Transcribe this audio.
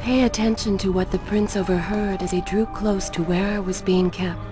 Pay attention to what the prince overheard as he drew close to where I was being kept.